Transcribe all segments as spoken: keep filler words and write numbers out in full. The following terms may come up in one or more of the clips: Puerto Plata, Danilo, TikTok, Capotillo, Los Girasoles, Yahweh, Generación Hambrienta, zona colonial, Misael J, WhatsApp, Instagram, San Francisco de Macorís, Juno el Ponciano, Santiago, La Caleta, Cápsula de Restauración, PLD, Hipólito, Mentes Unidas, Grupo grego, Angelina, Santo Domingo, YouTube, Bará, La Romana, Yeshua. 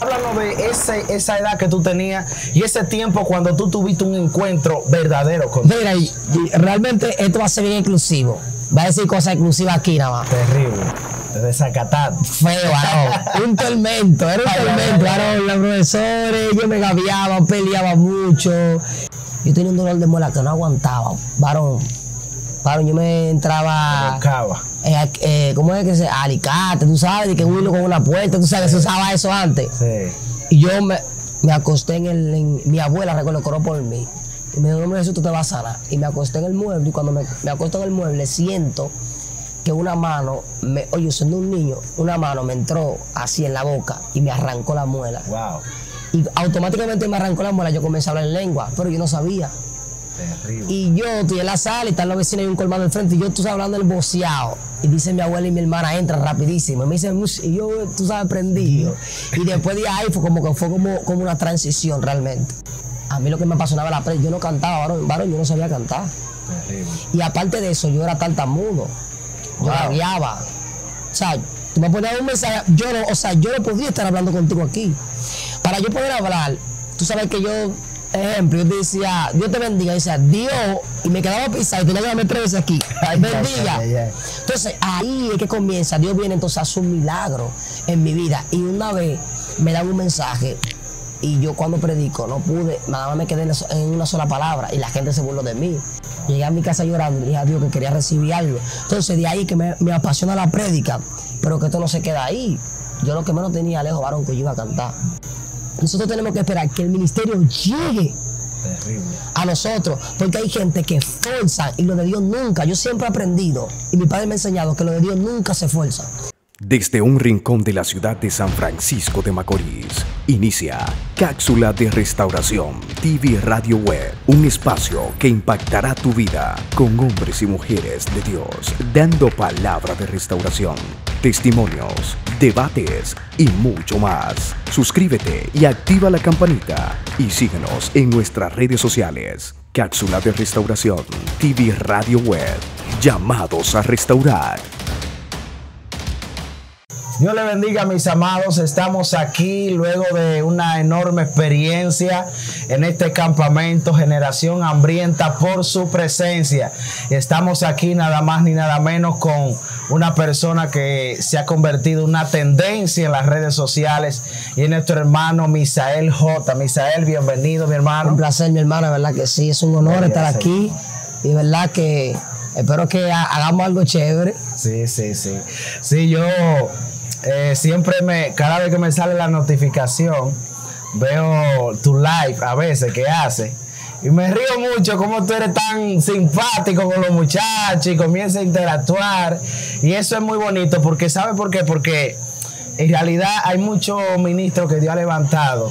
Háblanos de ese, esa edad que tú tenías y ese tiempo cuando tú tuviste un encuentro verdadero con Dios. Mira, y, y realmente esto va a ser bien exclusivo. Va a decir cosas exclusivas aquí nada más. Terrible. Desacatado. Feo, varón. Un tormento. Era un tormento, varón. Los profesores, yo me gaviaba, peleaba mucho. Yo tenía un dolor de muela que no aguantaba, varón. Varón, yo me entraba... Eh, eh, ¿Cómo es que se...? Alicate, tú sabes, y que huirlo con una puerta, tú sabes, sí. Que se usaba eso antes. Sí. Y yo me, me acosté en el... En, mi abuela recuerdo, coró por mí. Y me dijo, no, Jesús, tú te vas a sanar. Y me acosté en el mueble, y cuando me, me acosté en el mueble, siento que una mano, me, oye, siendo un niño, una mano me entró así en la boca y me arrancó la muela. Wow. Y automáticamente me arrancó la muela, yo comencé a hablar en lengua, pero yo no sabía. Terrible. Y yo estoy en la sala y están los vecinos y un colmado del frente, y yo estoy hablando el boceado. Y dice mi abuela y mi hermana, entra rapidísimo. Y me dice, y yo, tú sabes, prendido. Y después de ahí fue como que fue como, como una transición realmente. A mí lo que me apasionaba la prensa, yo no cantaba, varón, varón, yo no sabía cantar. Terrible. Y aparte de eso, yo era tartamudo. Yo la guiaba. O sea, tú me ponías un mensaje, yo no, o sea, yo no podía estar hablando contigo aquí. Para yo poder hablar, tú sabes que yo, ejemplo, yo te decía, Dios te bendiga, y decía, Dios, y me quedaba pisado, y tenía que darme tres veces aquí, bendiga. Entonces, ahí es que comienza, Dios viene entonces a hacer un milagro en mi vida. Y una vez me dan un mensaje, y yo cuando predico, no pude, nada más me quedé en una sola palabra, y la gente se burló de mí. Llegué a mi casa llorando y dije a Dios que quería recibir algo. Entonces, de ahí que me, me apasiona la prédica, pero que esto no se queda ahí. Yo lo que menos tenía lejos, varón, que yo iba a cantar. Nosotros tenemos que esperar que el ministerio llegue. Terrible. A nosotros, porque hay gente que fuerza y lo de Dios nunca. Yo siempre he aprendido y mi padre me ha enseñado que lo de Dios nunca se fuerza. Desde un rincón de la ciudad de San Francisco de Macorís, inicia Cápsula de Restauración, T V Radio Web, un espacio que impactará tu vida con hombres y mujeres de Dios, dando palabra de restauración, testimonios, debates y mucho más. Suscríbete y activa la campanita y síguenos en nuestras redes sociales. Cápsula de Restauración, T V Radio Web, llamados a restaurar. Dios le bendiga, mis amados. Estamos aquí luego de una enorme experiencia en este campamento Generación Hambrienta por su presencia. Estamos aquí nada más ni nada menos con una persona que se ha convertido en una tendencia en las redes sociales y es nuestro hermano Misael J. Misael, bienvenido, mi hermano. Un placer, mi hermano, verdad que sí, es un honor Ay, estar aquí y verdad que espero que hagamos algo chévere. Sí, sí, sí. Sí, yo... Eh, siempre me, cada vez que me sale la notificación, veo tu live a veces que hace. Y me río mucho como tú eres tan simpático con los muchachos y comienzas a interactuar. Y eso es muy bonito porque, ¿sabe por qué? Porque en realidad hay muchos ministros que Dios ha levantado.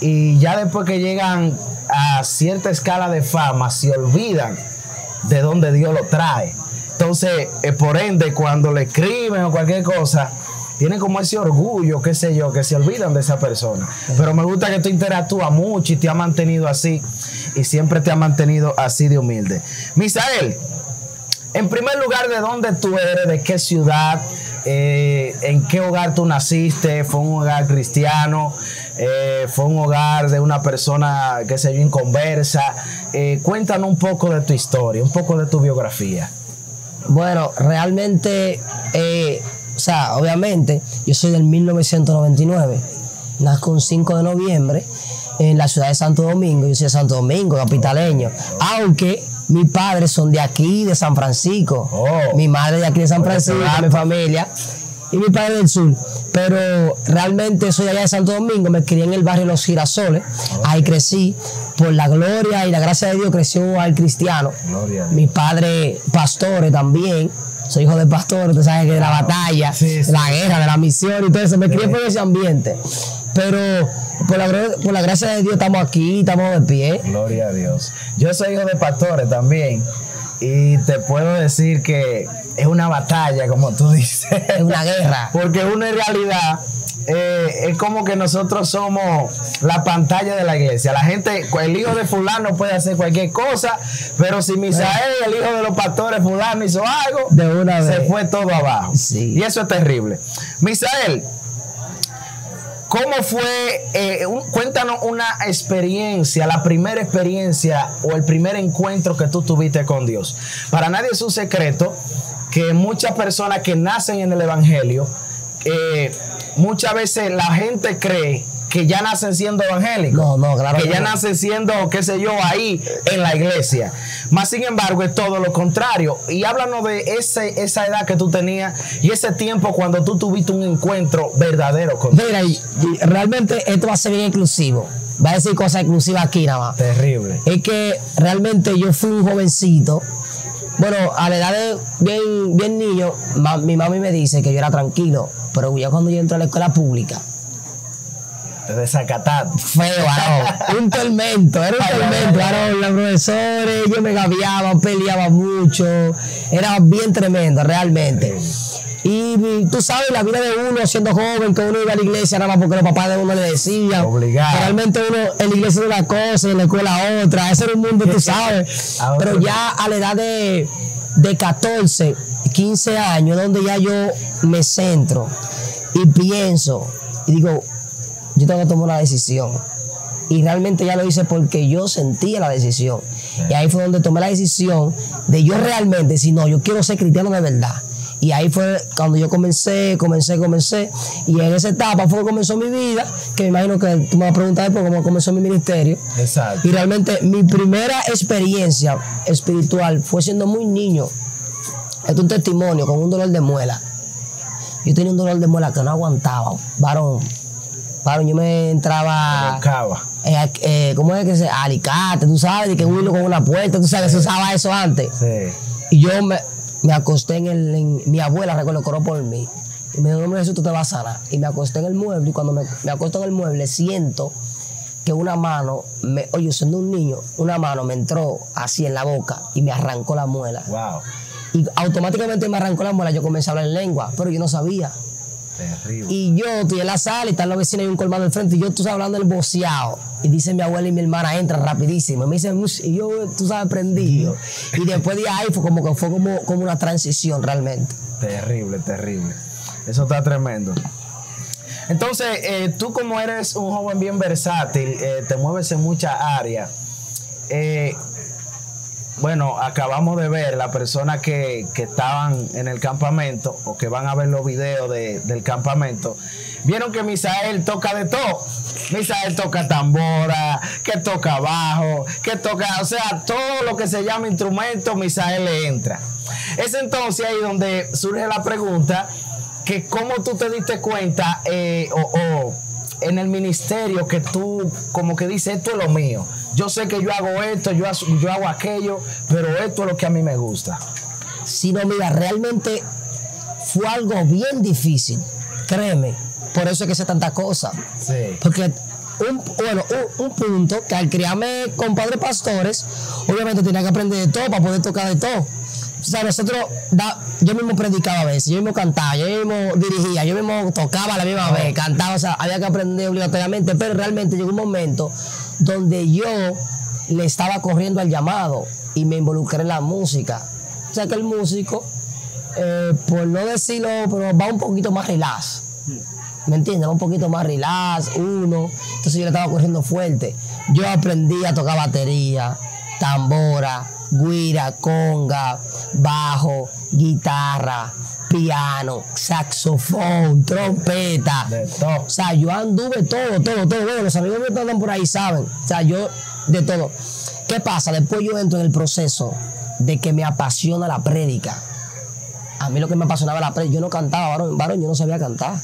Y ya después que llegan a cierta escala de fama, se olvidan de dónde Dios lo trae. Entonces, eh, por ende, cuando le escriben o cualquier cosa... Tienen como ese orgullo, qué sé yo, que se olvidan de esa persona. Pero me gusta que tú interactúas mucho y te ha mantenido así. Y siempre te ha mantenido así de humilde. Misael, en primer lugar, ¿de dónde tú eres? ¿De qué ciudad? Eh, ¿En qué hogar tú naciste? ¿Fue un hogar cristiano? Eh, ¿Fue un hogar de una persona, qué sé yo, inconversa? Eh, cuéntanos un poco de tu historia, un poco de tu biografía. Bueno, realmente... Eh, O sea, obviamente, yo soy del mil novecientos noventa y nueve, nazco un cinco de noviembre en la ciudad de Santo Domingo, yo soy de Santo Domingo, capitaleño, oh, oh. aunque mis padres son de aquí, de San Francisco, oh. mi madre de aquí de San Francisco, oh, mi familia, y mi padre del sur, pero realmente soy de allá de Santo Domingo, me crié en el barrio Los Girasoles, oh, ahí okay. crecí, por la gloria y la gracia de Dios creció al cristiano, mis padres pastores también. Soy hijo de pastor, tú sabes que de la batalla, sí, sí. de la guerra, de la misión y todo eso. Me crié por ese ambiente. Pero por la, por la gracia de Dios estamos aquí, estamos de pie. Gloria a Dios. Yo soy hijo de pastores también. Y te puedo decir que es una batalla, como tú dices. Es una guerra. Porque uno en realidad eh, es como que nosotros somos la pantalla de la iglesia. La gente, el hijo de fulano puede hacer cualquier cosa, pero si Misael, el hijo de los pastores fulano, hizo algo, de una vez se fue todo abajo. Sí. Y eso es terrible. Misael, ¿Cómo fue? Eh, un, cuéntanos una experiencia, la primera experiencia o el primer encuentro que tú tuviste con Dios. Para nadie es un secreto que muchas personas que nacen en el Evangelio, eh, muchas veces la gente cree que ya nacen siendo evangélicos. No, no, claro. Que ya no. nacen siendo, qué sé yo, ahí en la iglesia. Más sin embargo, es todo lo contrario. Y háblanos de ese, esa edad que tú tenías y ese tiempo cuando tú tuviste un encuentro verdadero con Dios. Mira, y, y realmente esto va a ser bien exclusivo. Va a decir cosas exclusivas aquí nada más. Terrible. Es que realmente yo fui un jovencito. Bueno, a la edad de bien, bien niño, ma, mi mami me dice que yo era tranquilo. Pero ya cuando yo entré a la escuela pública, desacatado. Feo, varón. Un tormento, era un tormento, varón. Los profesores, yo me gaviaba, peleaba mucho. Era bien tremendo, realmente. Y tú sabes, la vida de uno siendo joven, que uno iba a la iglesia nada más porque los papás de uno le decían. Obligado. Realmente uno, en la iglesia era una cosa, en la escuela otra. Ese era un mundo, tú sabes. Pero ya a la edad de, de catorce, quince años, donde ya yo me centro y pienso y digo, yo tengo que tomar una decisión. Y realmente ya lo hice porque yo sentía la decisión. Sí. Y ahí fue donde tomé la decisión de yo realmente decir, no, yo quiero ser cristiano de verdad. Y ahí fue cuando yo comencé, comencé, comencé. Y en esa etapa fue que comenzó mi vida, que me imagino que tú me vas a preguntar después cómo comenzó mi ministerio. Exacto. Y realmente mi primera experiencia espiritual fue siendo muy niño. Esto es un testimonio con un dolor de muela. Yo tenía un dolor de muela que no aguantaba, varón. Varón, yo me entraba. Eh, eh, ¿Cómo es que se? Alicate, tú sabes, de que huilo con una puerta, tú sabes, sí. Se usaba eso antes. Sí. Y yo me, me acosté en el. En, mi abuela recuerdo coró por mí. Y me dijo, no, Jesús, tú te vas a sanar. Y me acosté en el mueble. Y cuando me, me acosté en el mueble, siento que una mano, me, oye, siendo un niño, una mano me entró así en la boca y me arrancó la muela. Wow. Y automáticamente me arrancó la muela, yo comencé a hablar en lengua, pero yo no sabía. Terrible. Y yo estoy en la sala y están los vecinos y un colmado al frente y yo estoy hablando del boceado. Y dice mi abuela y mi hermana, entra rapidísimo. Y me dicen, y yo, tú sabes, prendido. Y después de ahí fue como que fue como, como una transición realmente. Terrible, terrible. Eso está tremendo. Entonces, eh, tú como eres un joven bien versátil, eh, te mueves en muchas áreas. Eh, Bueno, acabamos de ver las personas que, que estaban en el campamento o que van a ver los videos de, del campamento. Vieron que Misael toca de todo. Misael toca tambora, que toca bajo, que toca, o sea, todo lo que se llama instrumento, Misael le entra. Es entonces ahí donde surge la pregunta que cómo tú te diste cuenta eh, o, o en el ministerio que tú como que dices, esto es lo mío. Yo sé que yo hago esto, yo, yo hago aquello, pero esto es lo que a mí me gusta. Sí, no, mira, realmente fue algo bien difícil, créeme. Por eso es que hice tantas cosas. Sí. Porque, un, bueno, un, un punto que al criarme con padres pastores, obviamente tenía que aprender de todo para poder tocar de todo. O sea, nosotros, da, yo mismo predicaba a veces, yo mismo cantaba, yo mismo dirigía, yo mismo tocaba a la misma vez, cantaba, o sea, había que aprender obligatoriamente, pero realmente llegó un momento donde yo le estaba corriendo al llamado y me involucré en la música. O sea que el músico, eh, por no decirlo, pero va un poquito más relax. ¿Me entiendes? Va un poquito más relax, uno. Entonces yo le estaba corriendo fuerte. Yo aprendí a tocar batería, tambora, guira, conga, bajo, guitarra, piano, saxofón, trompeta. De todo. O sea, yo anduve todo, todo, todo. Bueno, los amigos que andan por ahí saben. O sea, yo de todo. ¿Qué pasa? Después yo entro en el proceso de que me apasiona la prédica. A mí lo que me apasionaba la prédica, yo no cantaba, varón, varón, yo no sabía cantar.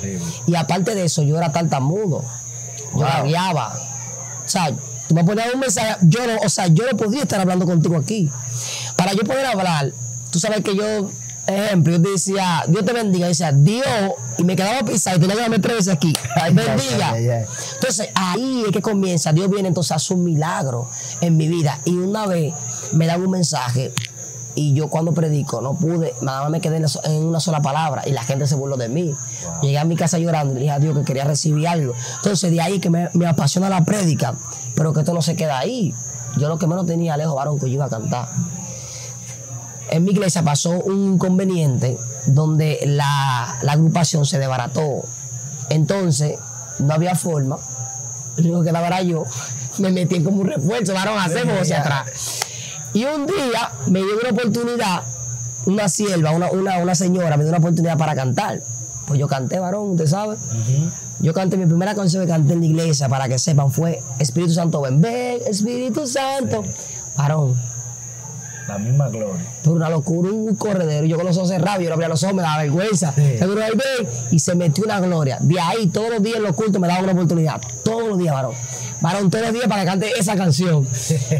Terrible. Y aparte de eso, yo era tartamudo. Wow. Yo la guiaba. O sea, tú me ponías un mensaje, yo no, o sea, yo no podía estar hablando contigo aquí. Para yo poder hablar, tú sabes que yo, ejemplo, yo te decía, Dios te bendiga, yo decía, Dios, y me quedaba pisado y tenía que darme tres veces aquí, bendiga. Entonces, ahí es que comienza, Dios viene entonces a hacer un milagro en mi vida. Y una vez me dan un mensaje y yo cuando predico no pude, nada más me quedé en una sola palabra y la gente se burló de mí. Wow. Llegué a mi casa llorando y le dije a Dios que quería recibir algo. Entonces, de ahí que me, me apasiona la prédica, pero que esto no se queda ahí. Yo lo que menos tenía, lejos, varón, que yo iba a cantar. En mi iglesia pasó un inconveniente donde la, la agrupación se desbarató. Entonces, no había forma. Lo único que daba era yo. Me metí como un refuerzo, varón, hacemos hacia atrás. Y un día me dio una oportunidad, una sierva, una, una, una señora, me dio una oportunidad para cantar. Pues yo canté, varón, usted sabe. Uh-huh. Yo canté, mi primera canción que canté en la iglesia, para que sepan, fue Espíritu Santo, ven, ven, Espíritu Santo. Sí. Varón. La misma gloria. Pero una locura, un corredero. Yo con los ojos cerrados, yo no abría los ojos, me daba vergüenza. Sí. Se duró ahí, ven, y se metió una gloria. De ahí, todos los días en los cultos me daba una oportunidad. Todos los días, varón. Varón, todos los días para que cante esa canción.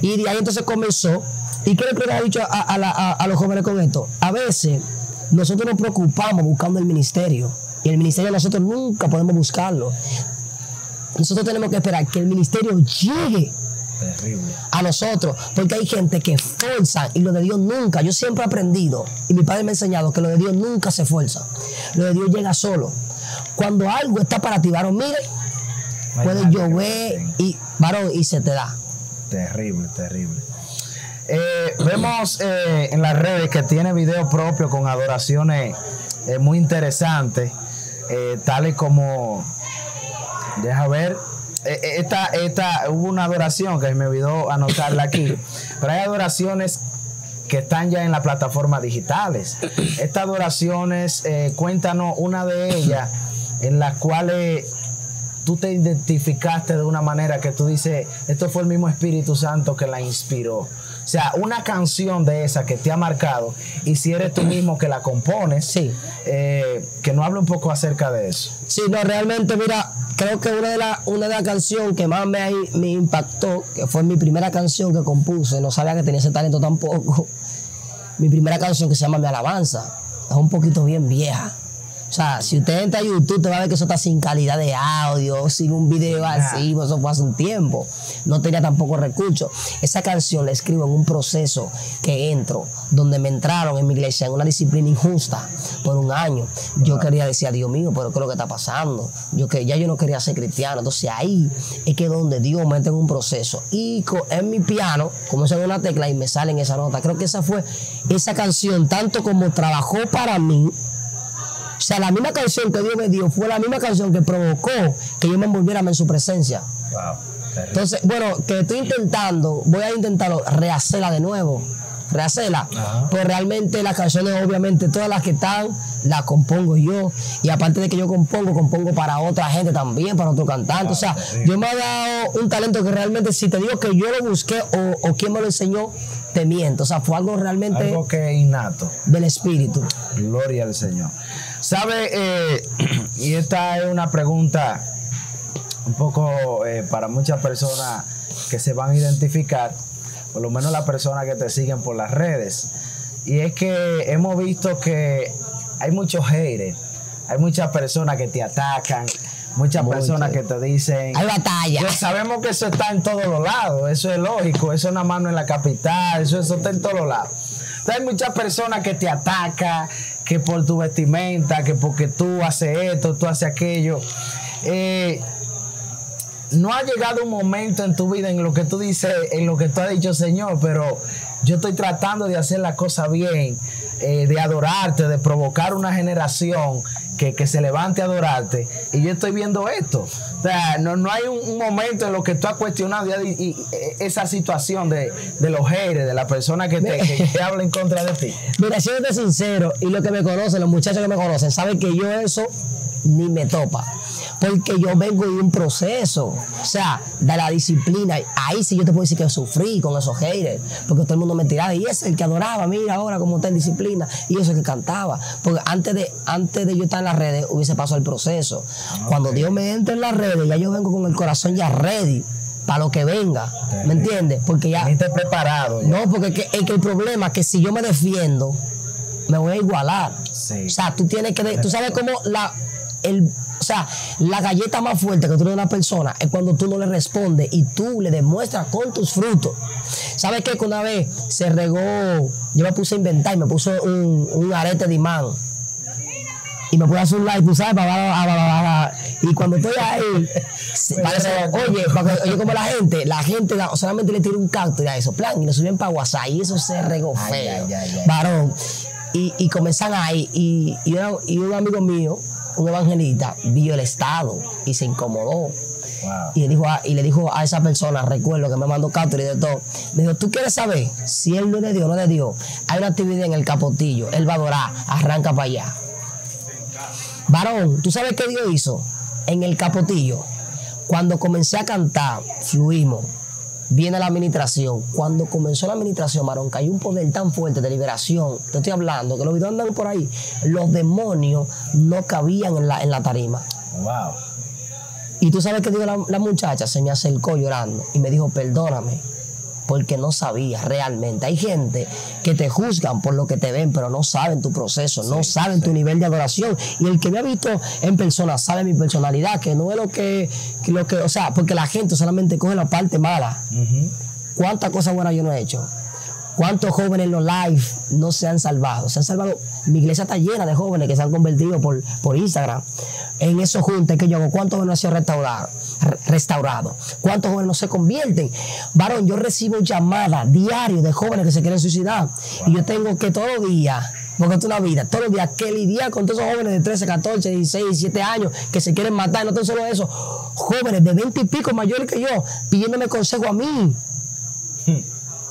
Y de ahí entonces comenzó. ¿Y qué le ha dicho a, a, la, a, a los jóvenes con esto? A veces nosotros nos preocupamos buscando el ministerio. Y el ministerio nosotros nunca podemos buscarlo. Nosotros tenemos que esperar que el ministerio llegue Terrible. a nosotros. Porque hay gente que fuerza y lo de Dios nunca. Yo siempre he aprendido y mi padre me ha enseñado que lo de Dios nunca se fuerza. Lo de Dios llega solo. Cuando algo está para ti, varón, mire, puede llover y, varón, y se te da. Terrible, terrible. Eh, vemos eh, en las redes que tiene video propio con adoraciones eh, muy interesantes, eh, tales como, deja ver, eh, esta, esta, hubo una adoración que me olvidó anotarla aquí, pero hay adoraciones que están ya en las plataformas digitales. Estas adoraciones, eh, cuéntanos una de ellas en las cuales tú te identificaste de una manera que tú dices, esto fue el mismo Espíritu Santo que la inspiró. O sea, una canción de esa que te ha marcado, y si eres tú mismo que la compones, sí. eh, que nos hable un poco acerca de eso. Sí, no, realmente, mira, creo que una de las una de las canciones que más me, me impactó, que fue mi primera canción que compuse, no sabía que tenía ese talento tampoco, mi primera canción que se llama Mi Alabanza, es un poquito bien vieja. O sea, si usted entra a YouTube, te va a ver que eso está sin calidad de audio, sin un video así, eso fue hace un tiempo. No tenía tampoco recursos. Esa canción la escribo en un proceso que entro, donde me entraron en mi iglesia en una disciplina injusta por un año. Yo quería decir, Dios mío, pero ¿qué es lo que está pasando? Yo que ya yo no quería ser cristiano. Entonces ahí es que donde Dios me entra en un proceso. Y en mi piano, comienzo en una tecla y me salen esa nota. Creo que esa fue esa canción, tanto como trabajó para mí. O sea, la misma canción que Dios me dio fue la misma canción que provocó que yo me envolviera en su presencia. Wow, entonces, bueno, que estoy intentando, voy a intentarlo, rehacerla de nuevo, rehacerla. Uh-huh. Pues realmente las canciones, obviamente, todas las que están, las compongo yo. Y aparte de que yo compongo, compongo para otra gente también, para otro cantante. Wow, o sea, terrible. Yo me he dado un talento que realmente, si te digo que yo lo busqué o, o quien me lo enseñó, te miento. O sea, fue algo realmente... Algo que es innato. Del espíritu. Gloria al Señor. ¿Sabe? Eh, y esta es una pregunta un poco eh, para muchas personas que se van a identificar, por lo menos las personas que te siguen por las redes. Y es que hemos visto que hay muchos haters, hay muchas personas que te atacan, muchas personas que te dicen... Hay batalla. Pues sabemos que eso está en todos los lados, eso es lógico, eso es una mano en la capital, eso, eso está en todos lados. Entonces hay muchas personas que te atacan, que por tu vestimenta, que porque tú haces esto, tú haces aquello. Eh, no ha llegado un momento en tu vida en lo que tú dices, en lo que tú has dicho, Señor, pero yo estoy tratando de hacer las cosas bien, eh, de adorarte, de provocar una generación que, que se levante a adorarte, y yo estoy viendo esto. O sea, no, no hay un, un momento en lo que tú has cuestionado y, y, y esa situación de, de los haters, de la persona que te, que te habla en contra de ti. Mira, siéntate sincero, y los que me conocen, los muchachos que me conocen, saben que yo eso ni me topa. Porque yo vengo de un proceso, o sea, de la disciplina. Ahí sí yo te puedo decir que sufrí con esos haters, porque todo el mundo me tiraba. Y ese es el que adoraba, mira ahora cómo está en disciplina. Y eso es el que cantaba. Porque antes de, antes de yo estar en las redes, hubiese pasado el proceso. Okay. Cuando Dios me entra en las redes, ya yo vengo con el corazón ya ready para lo que venga. Okay. ¿Me entiendes? Porque ya... Estás preparado. Ya. No, porque es que, es que el problema es que si yo me defiendo, me voy a igualar. Sí. O sea, tú tienes que... De, tú sabes cómo la... El, o sea, la galleta más fuerte que tú le das a una persona es cuando tú no le respondes y tú le demuestras con tus frutos. ¿Sabes qué? Que una vez se regó, yo me puse a inventar y me puse un, un arete de imán. Y me puse a hacer un like, tú sabes, bla, bla, bla, bla, bla. Y cuando estoy ahí, parece, oye, porque, oye, como la gente, la gente la, solamente le tira un cacto y da eso, plan, y lo suben para WhatsApp y eso se regó feo, varón. Y, y comenzaron ahí, y, y, y un amigo mío, un evangelista vio el estado y se incomodó. Wow. Y, le dijo a, y le dijo a esa persona, recuerdo que me mandó captura y de todo, le dijo, ¿tú quieres saber si él no es de Dios, no es de Dios? Hay una actividad en el Capotillo, él va a adorar, arranca para allá. Varón, ¿tú sabes qué Dios hizo? En el Capotillo, cuando comencé a cantar, fluimos, viene la administración. Cuando comenzó la administración, varón, cayó un poder tan fuerte de liberación, te estoy hablando, que los videos andan por ahí, los demonios no cabían en la, en la tarima. Wow. Y tú sabes qué dijo la, la muchacha, se me acercó llorando y me dijo, perdóname, porque no sabía realmente. Hay gente que te juzgan por lo que te ven, pero no saben tu proceso, sí, no saben sí. tu nivel de adoración. Y el que me ha visto en persona sabe mi personalidad, que no es lo que, que, lo que o sea, porque la gente solamente coge la parte mala. Uh-huh. ¿Cuántas cosas buenas yo no he hecho? ¿Cuántos jóvenes en los live no se han salvado? Se han salvado. Mi iglesia está llena de jóvenes que se han convertido por, por Instagram. En esos juntas que yo hago, ¿cuántos jóvenes han sido restaurados? Restaurado. ¿Cuántos jóvenes no se convierten? Varón, yo recibo llamadas diarias de jóvenes que se quieren suicidar. Wow. Y yo tengo que todos los días, porque es una vida, todos los días que lidiar con todos esos jóvenes de trece, catorce, dieciséis, diecisiete años que se quieren matar. No tan solo eso, jóvenes de veinte y pico mayores que yo, pidiéndome consejo a mí. Hmm.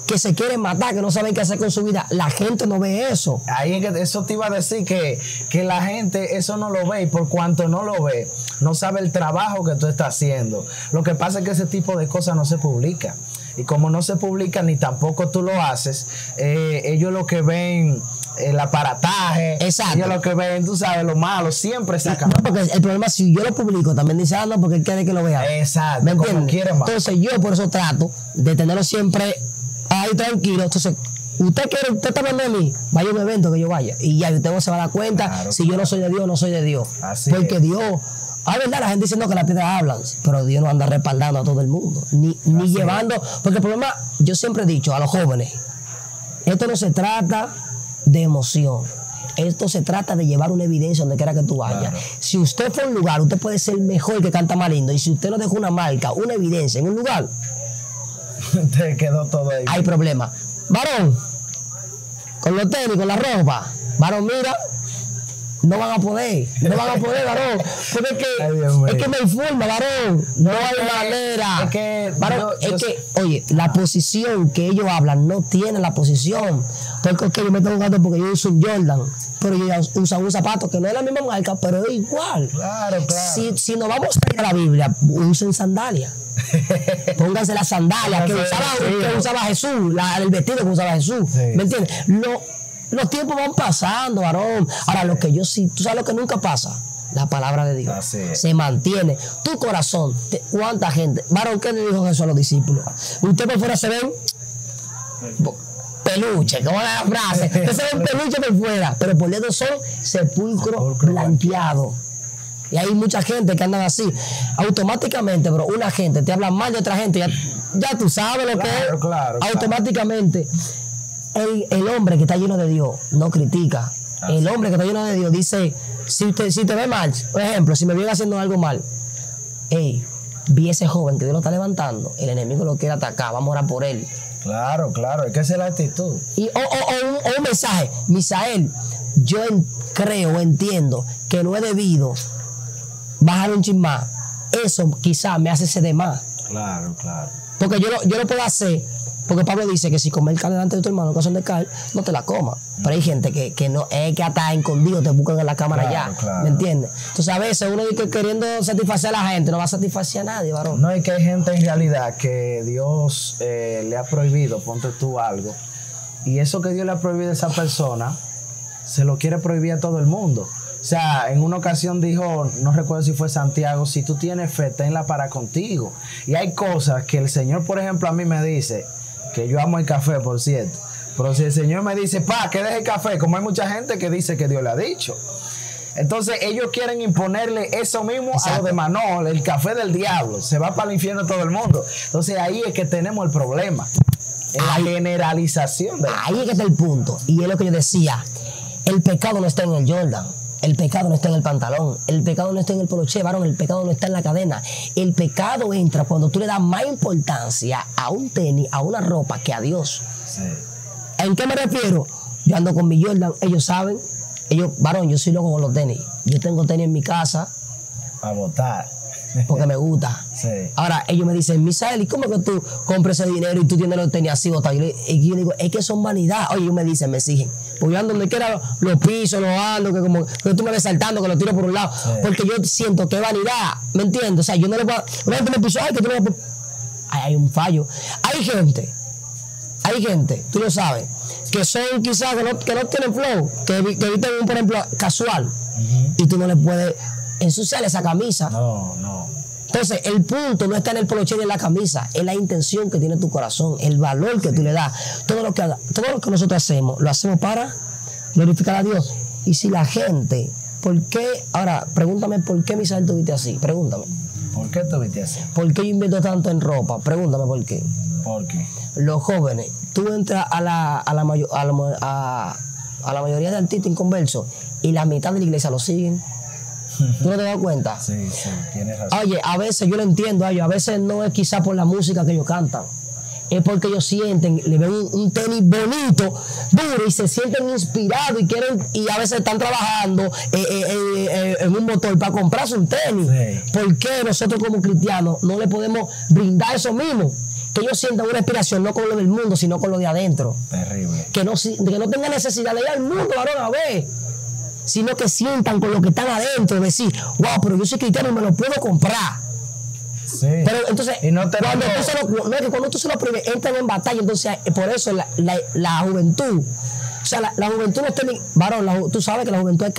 Que se quieren matar, que no saben qué hacer con su vida. La gente no ve eso. Ahí es que eso te iba a decir, que, que la gente eso no lo ve, y por cuanto no lo ve, no sabe el trabajo que tú estás haciendo. Lo que pasa es que ese tipo de cosas no se publica. Y como no se publica, ni tampoco tú lo haces, eh, ellos lo que ven... el aparataje. Exacto. Ellos lo que ven, tú sabes, lo malo, siempre sacan. No, porque el problema es si yo lo publico, también dice, ah, no, porque él quiere que lo vea. Exacto. ¿Me entiendes? Entonces yo por eso trato de tenerlo siempre ahí tranquilo. Entonces, usted quiere, usted está hablando de mí, vaya a un evento que yo vaya. Y ya usted no se va a dar cuenta, claro, si claro. yo no soy de Dios, no soy de Dios. Así porque es. Dios... A verdad, la gente diciendo que las piedras hablan, pero Dios no anda respaldando a todo el mundo. Ni, ni llevando... Porque el problema, yo siempre he dicho a los jóvenes, esto no se trata de emoción. Esto se trata de llevar una evidencia donde quiera que tú vayas. Claro. Si usted fue a un lugar, usted puede ser mejor que canta más lindo. Y si usted no dejó una marca, una evidencia en un lugar... Te quedó todo ahí. Hay problema. Varón, con los tenis, con la ropa. Varón, mira... No van a poder, no van a poder, varón. Porque es que, ay, es que me informa, varón. No, no hay es, manera. Es que, varón, no, es yo... que, oye, la posición que ellos hablan no tiene la posición. Porque okay, yo me estoy jugando porque yo uso un Jordan, pero yo uso un zapato que no es la misma marca, pero es igual. Claro, claro. Si, si nos vamos a ir a la Biblia, usen sandalias. Pónganse las sandalias que usaba, que usaba Jesús, la, el vestido que usaba Jesús. Sí. ¿Me entiendes? Lo, Los tiempos van pasando, varón. Ahora, lo que yo sí, tú sabes lo que nunca pasa, la palabra de Dios se mantiene. Tu corazón, te, cuánta gente, varón, ¿qué le dijo Jesús a los discípulos? Usted por fuera se ven peluche, como la frase, usted se ven peluche por fuera, pero por dentro son sepulcro blanqueado. Y hay mucha gente que andan así, automáticamente, bro, una gente te habla mal de otra gente, ya, ya tú sabes lo claro, que es, claro, automáticamente. Claro. El, el hombre que está lleno de Dios no critica. Ah, el hombre que está lleno de Dios dice, si, usted, si te ve mal, por ejemplo, si me viene haciendo algo mal, hey, vi ese joven que Dios lo está levantando, el enemigo lo quiere atacar, vamos a orar por él. Claro, claro, es que esa es la actitud. Y, o, o, o, un, o un mensaje, Misael, yo en, creo, entiendo que no he debido bajar un chin más. Eso quizás me hace ceder más. Claro, claro. Porque yo lo, yo lo puedo hacer. Porque Pablo dice que si comer carne delante de tu hermano, en ocasión de carne, no te la comas. Mm. Pero hay gente que, que no es que hasta escondido te buscan en la cámara claro, ya. Claro. ¿Me entiendes? Entonces a veces uno dice que queriendo satisfacer a la gente, no va a satisfacer a nadie, varón. No, es que hay gente en realidad que Dios eh, le ha prohibido, ponte tú algo. Y eso que Dios le ha prohibido a esa persona, se lo quiere prohibir a todo el mundo. O sea, en una ocasión dijo, no recuerdo si fue Santiago, si tú tienes fe, tenla para contigo. Y hay cosas que el Señor, por ejemplo, a mí me dice... que yo amo el café, por cierto, pero si el Señor me dice, pa, que deje el café, como hay mucha gente que dice que Dios le ha dicho, entonces ellos quieren imponerle eso mismo. Exacto. A los demás, no, el café del diablo, se va para el infierno todo el mundo. Entonces ahí es que tenemos el problema, en la generalización de ahí es que está el punto, y es lo que yo decía, el pecado no está en el Jordan, el pecado no está en el pantalón, el pecado no está en el poloche, varón, el pecado no está en la cadena. El pecado entra cuando tú le das más importancia a un tenis, a una ropa, que a Dios. Sí. ¿En qué me refiero? Yo ando con mi Jordan, ellos saben, ellos, varón, yo soy loco con los tenis. Yo tengo tenis en mi casa. Para botar. Porque me gusta. Sí. Ahora, ellos me dicen, Misael, ¿y cómo es que tú compras ese dinero y tú tienes los tenis así botados? Y yo digo, es que son vanidad. Oye, ellos me dicen, me exigen. Porque yo ando donde quiera, los pisos, los ando, que como que tú me ves saltando, que los tiro por un lado. Sí. Porque yo siento que es vanidad. ¿Me entiendes? O sea, yo no le puedo... Una gente me piso, ay, que tú no le puedo... Hay un fallo. Hay gente, hay gente, tú lo sabes, que son quizás, que no, que no tienen flow, que, que visten un, por ejemplo, casual. Uh-huh. Y tú no le puedes... ensuciar esa camisa. No, no. Entonces, el punto no está en el poloche ni en la camisa, es la intención que tiene tu corazón, el valor que sí. tú le das. Todo lo que, todo lo que nosotros hacemos, lo hacemos para glorificar a Dios. Y si la gente, ¿por qué? Ahora, pregúntame, ¿por qué Misael te viste así? Pregúntame. ¿Por qué te viste así? ¿Por qué yo invierto tanto en ropa? Pregúntame por qué. ¿Por qué? Los jóvenes, tú entras a la, a la, mayo, a la, a, a la mayoría de artistas inconversos y la mitad de la iglesia lo siguen. ¿Tú no te das cuenta? Sí, sí, tienes razón. Oye, a veces yo lo entiendo a ellos, a veces no es quizá por la música que ellos cantan, es porque ellos sienten, le ven un, un tenis bonito, duro, y se sienten inspirados y quieren, y a veces están trabajando eh, eh, eh, eh, en un motor para comprarse un tenis. Sí. ¿Por qué nosotros como cristianos no le podemos brindar eso mismo? Que ellos sientan una inspiración no con lo del mundo, sino con lo de adentro. Terrible. Que no, que no tengan necesidad de ir al mundo, varón, a ver. Sino que sientan con lo que están adentro, decir, wow, pero yo soy cristiano y me lo puedo comprar. Sí. Pero entonces, y no te cuando, tú se lo, no, que cuando tú se lo prohíbes, entran en batalla. Entonces, por eso la, la, la juventud, o sea, la, la juventud no está en. Varón, la, tú sabes que la juventud es,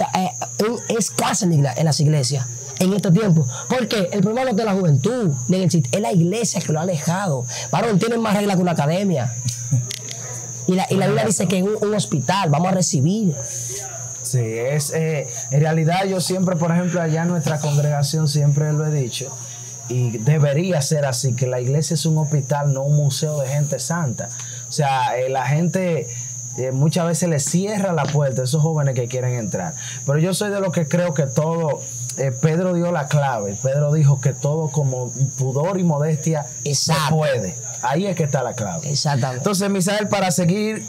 es escasa en, en las iglesias en estos tiempos. Porque el problema no es de la juventud, ni en el, es la iglesia que lo ha alejado. Varón, tienen más reglas que una academia. Y la, y la Biblia dice que en un, un hospital vamos a recibir. Sí, es, eh, en realidad yo siempre, por ejemplo, allá en nuestra congregación siempre lo he dicho, y debería ser así, que la iglesia es un hospital, no un museo de gente santa. O sea, eh, la gente eh, muchas veces le cierra la puerta a esos jóvenes que quieren entrar. Pero yo soy de los que creo que todo, eh, Pedro dio la clave, Pedro dijo que todo como pudor y modestia se puede. Ahí es que está la clave. Exactamente. Entonces, Misael, para seguir...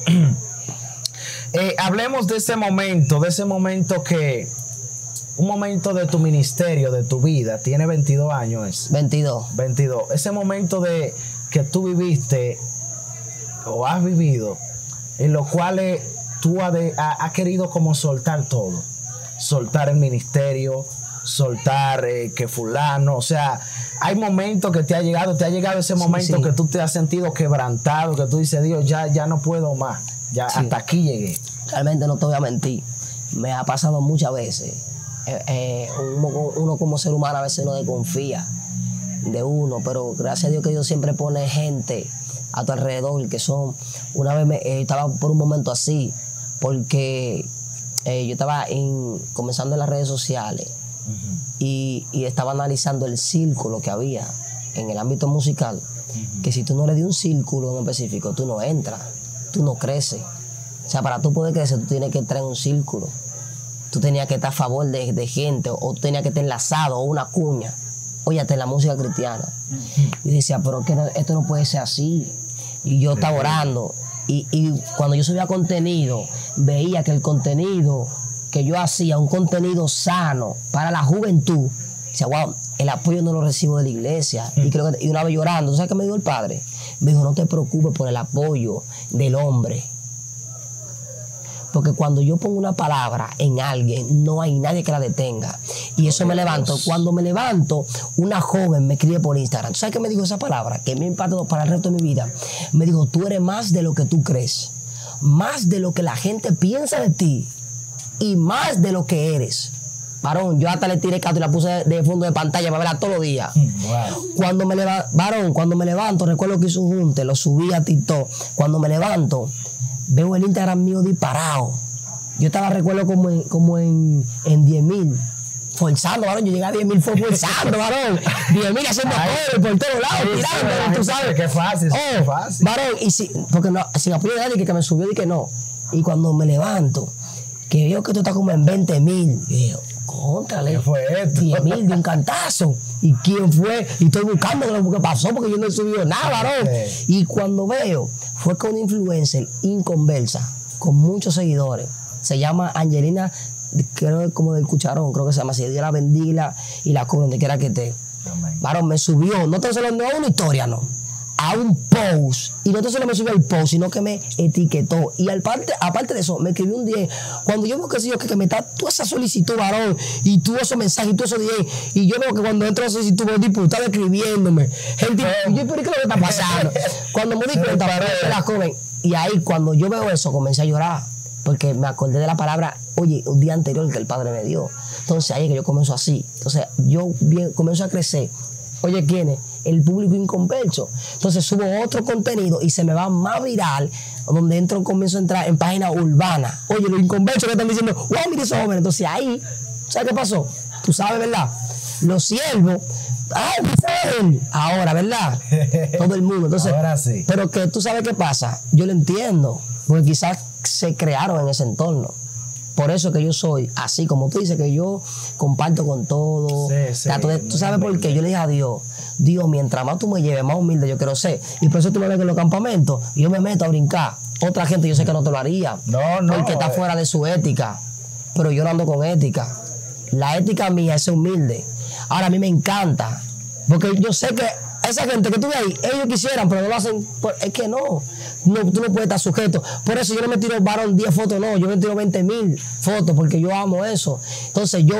Eh, hablemos de ese momento, de ese momento que... Un momento de tu ministerio, de tu vida. Tiene veintidós años. Es, veintidós. veintidós. Ese momento de que tú viviste o has vivido, en lo cual eh, tú has ha, ha querido como soltar todo. Soltar el ministerio, soltar eh, que fulano, o sea... Hay momentos que te ha llegado, te ha llegado ese momento sí, sí. que tú te has sentido quebrantado, que tú dices, Dios, ya, ya no puedo más, ya sí. hasta aquí llegué. Realmente no te voy a mentir, me ha pasado muchas veces. Eh, eh, uno, uno como ser humano a veces no desconfía de uno, pero gracias a Dios que Dios siempre pone gente a tu alrededor, que son, una vez me, eh, estaba por un momento así, porque eh, yo estaba en, comenzando en las redes sociales. Uh-huh. y, y estaba analizando el círculo que había en el ámbito musical, uh-huh. que si tú no le di un círculo en específico, tú no entras, tú no creces. O sea, para tú poder crecer, tú tienes que entrar en un círculo. Tú tenías que estar a favor de, de gente, o, o tenías que estar enlazado, o una cuña. Oye, hasta en la música cristiana. Uh-huh. Y decía, pero que no, esto no puede ser así. Y yo estaba orando. Y, y cuando yo subía contenido, veía que el contenido... que yo hacía un contenido sano para la juventud, decía, wow, el apoyo no lo recibo de la iglesia. Mm. Y, creo que, y una vez llorando, ¿sabes qué me dijo el padre? Me dijo, no te preocupes por el apoyo del hombre. Porque cuando yo pongo una palabra en alguien, no hay nadie que la detenga. Y eso me levanto. Cuando me levanto, una joven me escribe por Instagram. ¿Sabes qué me dijo esa palabra? Que me impactó para el resto de mi vida. Me dijo, tú eres más de lo que tú crees, más de lo que la gente piensa de ti. Y más de lo que eres. Varón, yo hasta le tiré el cato y la puse de fondo de pantalla para verla todos los días. Wow. Cuando me levanto, varón, cuando me levanto, recuerdo que hice un junte, lo subí a TikTok. Cuando me levanto, veo el Instagram mío disparado. Yo estaba, recuerdo, como en, como en, en diez mil. Forzando, varón. Yo llegué a diez mil, fue forzando, varón. diez mil haciendo poder por todos lados, tirando, tú sabes. Qué fácil, oh, qué fácil. Varón, y si, porque no, sin apoyo de nadie que me subió, dije que no. Y cuando me levanto, que veo que tú estás como en veinte mil. Digo, contrale. ¿Qué fue esto? diez mil de un cantazo. ¿Y quién fue? Y estoy buscando lo que pasó porque yo no he subido nada, varón. Okay. Y cuando veo, fue con una influencer inconversa, con muchos seguidores. Se llama Angelina creo como del cucharón, creo que se llama así. Dios la bendiga y la, y la cura donde quiera que esté. Varón, me subió, no te solo no a una historia, no, a un post. Y no te solo me subió al post, sino que me etiquetó. Y al parte, aparte de eso, me escribió un diez. Cuando yo veo que, que, que me está toda esa solicitud, varón, y tú esos mensajes, y tú esos diez. Y yo veo que cuando entro a esa solicitud, los diputados escribiéndome. Gente, no. Yo, pero ¿qué es lo que está pasando? Cuando me di cuenta, varón, se las comen. Y ahí, cuando yo veo eso, comencé a llorar. Porque me acordé de la palabra, oye, un día anterior que el Padre me dio. Entonces, ahí es que yo comienzo así. Entonces, yo bien, comienzo a crecer. Oye, ¿quién es? El público inconverso. Entonces, subo otro contenido y se me va más viral, donde entro, comienzo a entrar en páginas urbanas. Oye, los inconversos que están diciendo, wow, mire esos jóvenes. Entonces, ahí, ¿sabes qué pasó? Tú sabes, ¿verdad? Los siervos, ¡ay, Misael! Ahora, ¿verdad? Todo el mundo. Entonces, ahora sí. Pero que tú sabes qué pasa. Yo lo entiendo. Porque quizás se crearon en ese entorno. Por eso que yo soy así, como tú dices, que yo comparto con todo. Sí, sí, tú no sabes por qué. Yo le dije a Dios, Dios, mientras más tú me lleves, más humilde yo quiero ser. Y por eso tú me ves en los campamentos, y yo me meto a brincar. Otra gente yo sé que no te lo haría. No, no. Porque está fuera de su ética. Pero yo no ando con ética. La ética mía es ser humilde. Ahora, a mí me encanta. Porque yo sé que esa gente que tú ves ahí, ellos quisieran, pero no lo hacen. Es que no. No, tú no puedes estar sujeto. Por eso yo no me tiro, varón, diez fotos, no. Yo me tiro veinte mil fotos porque yo amo eso. Entonces yo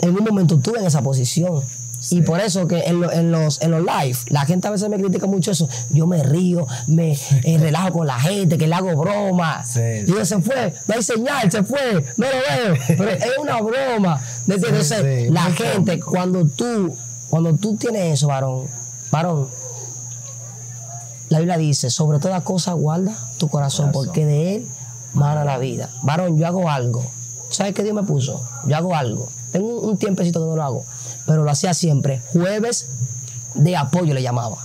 en un momento estuve en esa posición. Sí. Y por eso que en, lo, en, los, en los live, la gente a veces me critica mucho eso. Yo me río, me eh, relajo con la gente, que le hago broma. Sí, y yo, sí. Se fue, no hay señal, se fue, no lo veo. Pero es una broma. Desde, sí, entonces, sí, la gente, cómico. cuando tú cuando tú tienes eso, varón, varón, la Biblia dice, sobre toda cosa guarda tu corazón, corazón. Porque de él mana la vida. Varón, yo hago algo. ¿Sabes qué Dios me puso? Yo hago algo. Tengo un tiempecito que no lo hago, pero lo hacía siempre. Jueves de apoyo le llamaba.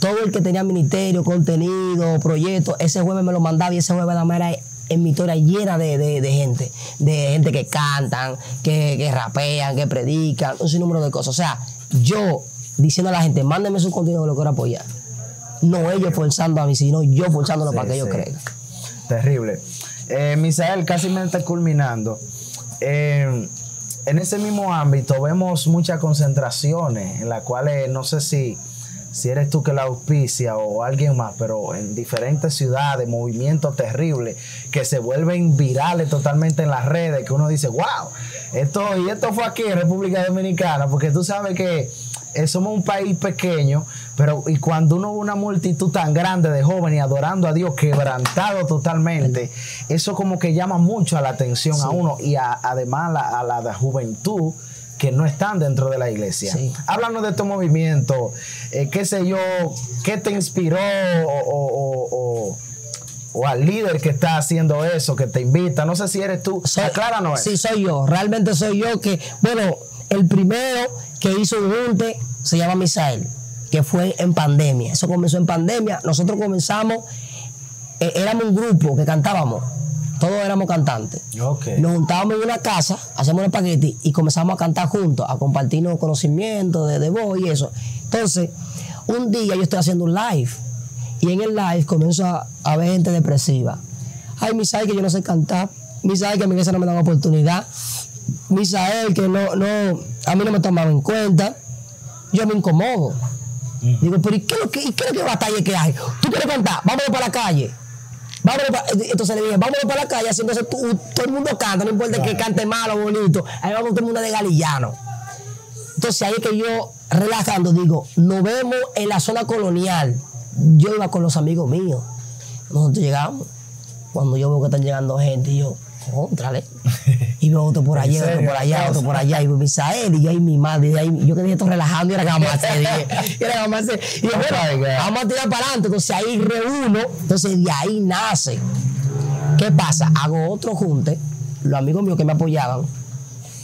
Todo el que tenía ministerio, contenido, proyectos, ese jueves me lo mandaba, y ese jueves la mera en mi historia llena de, de, de gente. De gente que cantan, que, que rapean, que predican, un sinnúmero de cosas. O sea, yo diciendo a la gente, mándenme su contenido que lo quiero apoyar. No ellos forzando a mí, sino yo forzándolo sí, para que ellos sí. crean. Terrible. Eh, Misael, casi me está culminando. Eh, en ese mismo ámbito vemos muchas concentraciones en las cuales, no sé si, si eres tú que la auspicia o alguien más, pero en diferentes ciudades, movimientos terribles que se vuelven virales totalmente en las redes, que uno dice, wow, esto, y esto fue aquí en República Dominicana, porque tú sabes que somos un país pequeño, pero y cuando uno ve una multitud tan grande de jóvenes adorando a Dios, quebrantado totalmente, eso como que llama mucho a la atención, sí, a uno, y a, además a la, a la juventud que no están dentro de la iglesia. Sí. Háblanos de estos movimientos, eh, qué sé yo, qué te inspiró o, o, o, o, o al líder que está haciendo eso, que te invita, no sé si eres tú, soy, acláranos. Sí, soy yo, realmente soy yo que, bueno, el primero que hizo un junte se llama Misael, que fue en pandemia. Eso comenzó en pandemia. Nosotros comenzamos, eh, éramos un grupo que cantábamos. Todos éramos cantantes. Okay. Nos juntábamos en una casa, hacíamos un espagueti y comenzamos a cantar juntos, a compartirnos conocimientos de, de voz y eso. Entonces, un día yo estoy haciendo un live y en el live comienzo a, a ver gente depresiva. Ay, Misael, que yo no sé cantar. Misael, que a mi iglesia no me dan oportunidad. Misael, que no, no, a mí no me tomaba en cuenta. Yo me incomodo. Mm. Digo, pero ¿y qué es lo que, y qué es lo que batalla que hay? ¿Tú quieres cantar? Vámonos para la calle. Vámonos para... Entonces le dije, vámonos para la calle, así entonces tú, todo el mundo canta, no importa claro. que cante malo o bonito. Ahí vamos todo el mundo de galillano. Entonces ahí es que yo, relajando, digo, nos vemos en la zona colonial. Yo iba con los amigos míos. Nosotros llegamos. Cuando yo veo que están llegando gente, y yo, contrale. Y veo otro por allá, otro por allá, otro por allá. Y veo Misael, y yo ahí mi madre, y ahí, yo que dije, esto relajando, y era que vamos a hacer. Y era que vamos a hacer. Y yo, bueno, vamos a tirar para adelante. Entonces ahí reúno, entonces de ahí nace. ¿Qué pasa? Hago otro junte, los amigos míos que me apoyaban,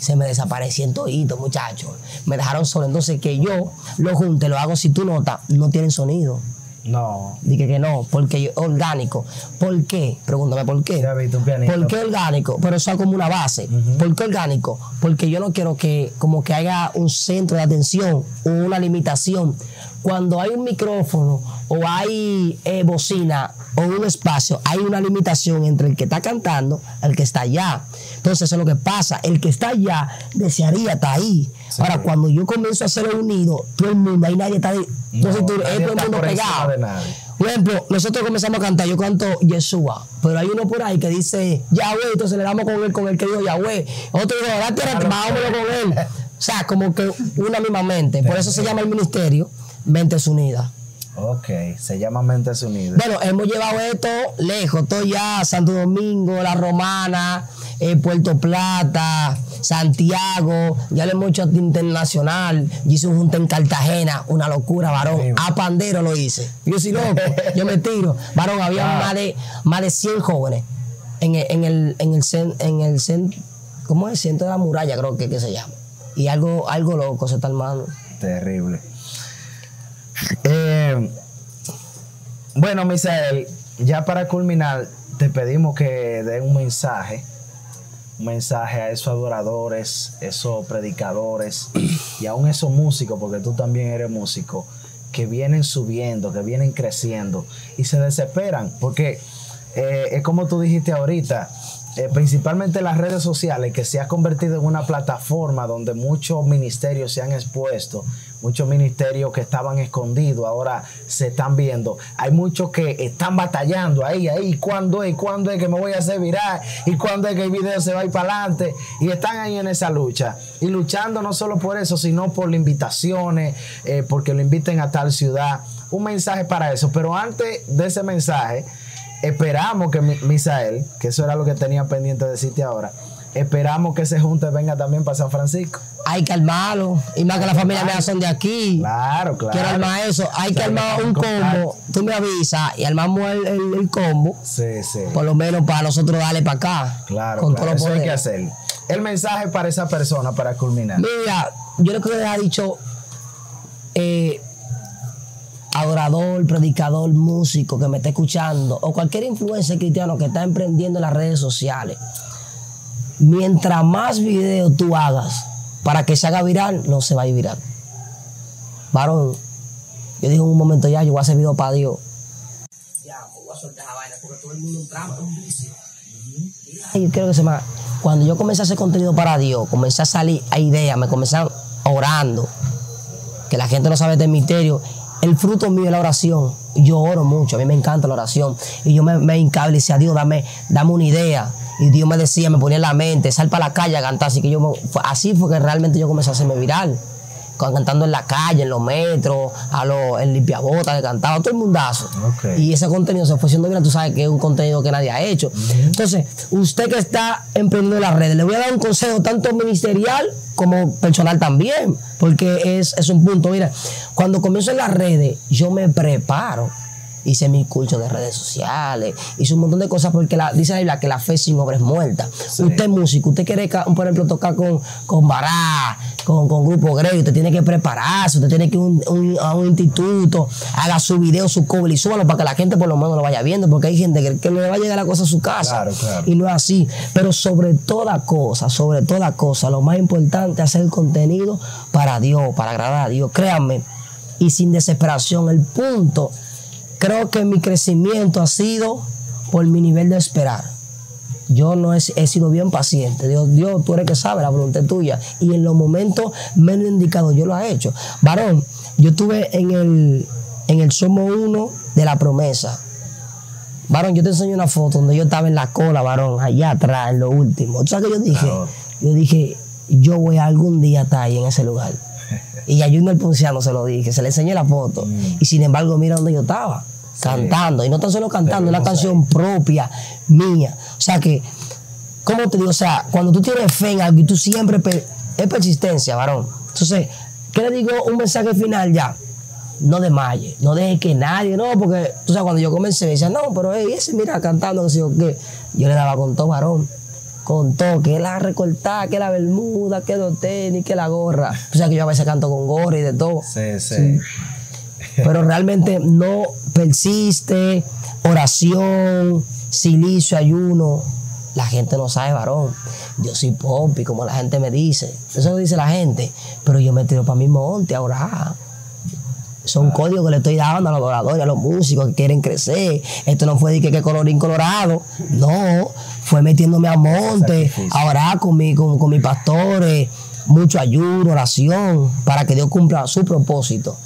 se me desaparecían toditos, muchachos. Me dejaron solo. Entonces que yo, los junte, lo hago, si tú notas, no tienen sonido. No. Dije que no, porque yo, orgánico. ¿Por qué? Pregúntame por qué. ¿Por qué orgánico? Pero eso es como una base. Uh-huh. ¿Por qué orgánico? Porque yo no quiero que como que haya un centro de atención o una limitación. Cuando hay un micrófono o hay eh, bocina o un espacio, hay una limitación entre el que está cantando y el que está allá. Entonces eso es lo que pasa. El que está allá desearía estar ahí. Sí. Ahora, cuando yo comienzo a hacer un nido, todo el mundo, ahí nadie está ahí. Entonces, no, tú, nadie todo el mundo pegado. Por ejemplo, nosotros comenzamos a cantar, yo canto Yeshua, pero hay uno por ahí que dice Yahweh, entonces le damos con él, con el que dijo Yahweh. Otro dijo, ahora tierra, vámonos con él. O sea, como que una misma mente. Por eso se llama el ministerio Mentes Unidas. Ok, se llama Mentes Unidas. Bueno, hemos llevado esto lejos, todo ya, Santo Domingo, La Romana, eh, Puerto Plata, Santiago, ya lo hemos hecho internacional, yo hice un junta en Cartagena, una locura, varón, sí, a pandero lo hice. Yo soy loco, yo me tiro. Varón, había ah. más, de, más de cien jóvenes en el, en el, en el, cen, en el cen, ¿cómo es? Centro de la muralla, creo que, que se llama. Y algo, algo loco se está armando. Terrible. Eh, bueno, Misael, ya para culminar, te pedimos que den un mensaje, un mensaje a esos adoradores, esos predicadores y aún esos músicos, porque tú también eres músico, que vienen subiendo, que vienen creciendo y se desesperan, porque eh, es como tú dijiste ahorita, eh, principalmente las redes sociales, que se ha convertido en una plataforma donde muchos ministerios se han expuesto. Muchos ministerios que estaban escondidos ahora se están viendo. Hay muchos que están batallando ahí, ahí. ¿Cuándo es? ¿Cuándo es que me voy a hacer viral? ¿Y cuándo es que el video se va a ir para adelante? Y están ahí en esa lucha. Y luchando no solo por eso, sino por las invitaciones, eh, porque lo inviten a tal ciudad. Un mensaje para eso. Pero antes de ese mensaje, esperamos que Misael, que eso era lo que tenía pendiente de decirte ahora, esperamos que ese junte venga también para San Francisco. Hay que armarlo. Y más que la familia mía son de aquí. Claro, claro. Quiero armar eso. Hay que armar un combo. Tú me avisas y armamos el, el, el combo. Sí, sí. Por lo menos para nosotros darle para acá. Claro, con claro. Todo eso hay que hacer. El mensaje para esa persona, para culminar. Mira, yo lo que les ha dicho, eh, adorador, predicador, músico que me está escuchando, o cualquier influencer cristiano que está emprendiendo en las redes sociales. Mientras más videos tú hagas para que se haga viral, no se va a ir viral. Varón, yo dije en un momento ya, yo voy a hacer video para Dios. Ya, voy a soltar esa vaina porque todo el mundo entraba en un vicio. Yo creo que se me... Cuando yo comencé a hacer contenido para Dios, comencé a salir a ideas, me comenzaron orando. Que la gente no sabe este misterio. El fruto mío es la oración. Yo oro mucho, a mí me encanta la oración. Y yo me, me encable y decía, Dios, dame, dame una idea. Y Dios me decía, me ponía en la mente, sal para la calle a cantar. Así que yo, así fue que realmente yo comencé a hacerme viral. Cantando en la calle, en los metros, a los, en limpiabotas, que cantaba, todo el mundazo. Okay. Y ese contenido se fue siendo viral, tú sabes que es un contenido que nadie ha hecho. Uh-huh. Entonces, usted que está emprendiendo en las redes, le voy a dar un consejo tanto ministerial como personal también, porque es, es un punto. Mira, cuando comienzo en las redes, yo me preparo. Hice mi curso de redes sociales, hice un montón de cosas porque la, dice la Biblia que la fe sin obras es muerta. Sí. Usted es músico, usted quiere, por ejemplo, tocar con, con Bará, con, con Grupo Grego, usted tiene que prepararse, usted tiene que ir un, un, a un instituto, haga su video, su cover y súbalo para que la gente por lo menos lo vaya viendo, porque hay gente que, que le va a llegar la cosa a su casa. Claro, claro. Y no es así. Pero sobre toda cosa, sobre toda cosa, lo más importante es hacer contenido para Dios, para agradar a Dios. Créanme, y sin desesperación, el punto... Creo que mi crecimiento ha sido por mi nivel de esperar. Yo no he, he sido bien paciente. Dios, Dios, tú eres que sabes, la voluntad es tuya. Y en los momentos menos indicados yo lo he hecho. Varón, yo estuve en el, en el Somo uno de la promesa. Varón, yo te enseño una foto donde yo estaba en la cola, varón, allá atrás, en lo último. ¿Tú sabes qué yo dije? Claro. Yo dije, yo voy algún día a estar ahí en ese lugar. Y a Juno el Ponciano se lo dije, se le enseñé la foto. Mm. Y sin embargo, mira donde yo estaba, sí, cantando. Y no tan solo cantando, una canción propia, mía. O sea que, ¿cómo te digo? O sea, cuando tú tienes fe en algo y tú siempre... Per es persistencia, varón. Entonces, ¿qué le digo? Un mensaje final ya. No desmaye, no dejes que nadie, no, porque... Tú sabes, cuando yo comencé, me decían, no, pero hey, ese mira cantando, que yo, ¿qué? Yo le daba con todo, varón. Con todo, que la recortada, que la bermuda, que los tenis, que la gorra. O sea que yo a veces canto con gorra y de todo. Sí, sí. Sí. pero realmente no persiste, oración, silicio, ayuno. La gente no sabe, varón. Yo soy pompi, como la gente me dice. Eso lo dice la gente. Pero yo me tiro para mi monte a orar. Son ah. códigos que le estoy dando a los adoradores, a los músicos que quieren crecer. Esto no fue de que, que colorín colorado. No, fue metiéndome a monte, a orar con, mi, con, con mis pastores. Mucho ayuno, oración, para que Dios cumpla su propósito.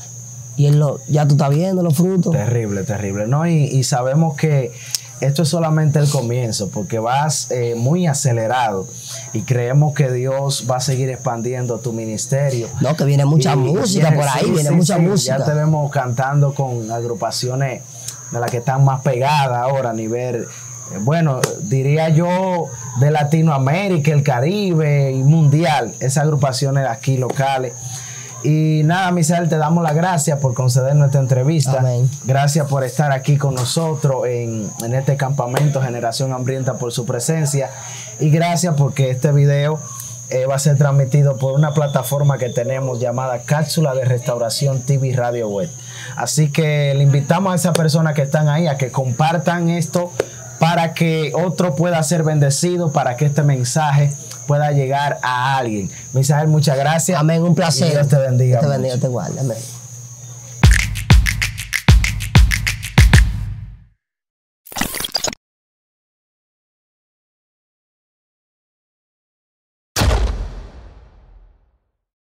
Y él lo, ya tú estás viendo los frutos. Terrible, terrible. No, y, y sabemos que esto es solamente el comienzo, porque vas eh, muy acelerado y creemos que Dios va a seguir expandiendo tu ministerio. No, que viene mucha y, música viene, por ahí, sí, viene sí, mucha sí, música. Ya te vemos cantando con agrupaciones de las que están más pegadas ahora a nivel, eh, bueno, diría yo, de Latinoamérica, el Caribe y mundial. Esas agrupaciones aquí locales. Y nada, Misael, te damos las gracias por concedernos esta entrevista. Amén. Gracias por estar aquí con nosotros en, en este campamento Generación Hambrienta, por su presencia. Y gracias porque este video eh, va a ser transmitido por una plataforma que tenemos llamada Cápsula de Restauración T V Radio Web. Así que le invitamos a esas personas que están ahí a que compartan esto para que otro pueda ser bendecido, para que este mensaje pueda llegar a alguien. Misael, muchas gracias. Amén, un placer. Y Dios te bendiga. Dios te bendiga, te guarde. Amén.